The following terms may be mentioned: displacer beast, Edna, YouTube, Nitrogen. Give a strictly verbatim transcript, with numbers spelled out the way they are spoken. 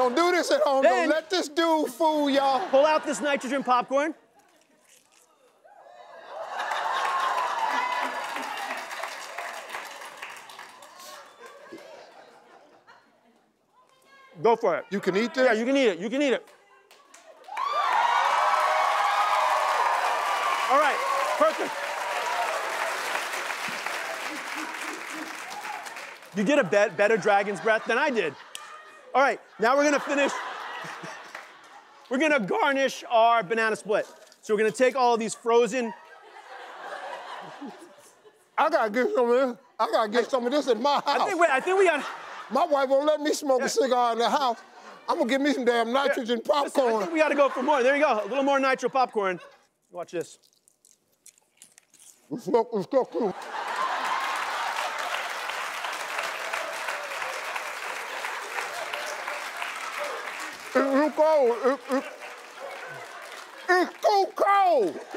Don't do this at home. Then, don't let this dude fool y'all. Pull out this nitrogen popcorn. Go for it. You can eat this? Yeah, you can eat it. You can eat it. All right, perfect. You did a bet, better dragon's breath than I did. All right, now we're gonna finish. We're gonna garnish our banana split. So we're gonna take all of these frozen. I gotta get some of this. I gotta get I, some of this in my house. I think, wait, I think we got. My wife won't let me smoke yeah. a cigar in the house. I'm gonna give me some damn nitrogen yeah. popcorn. Listen, I think we gotta go for more. There you go, a little more nitro popcorn. Watch this. Let's go, let's go, cool. It's too cold. It, it, it's too cold.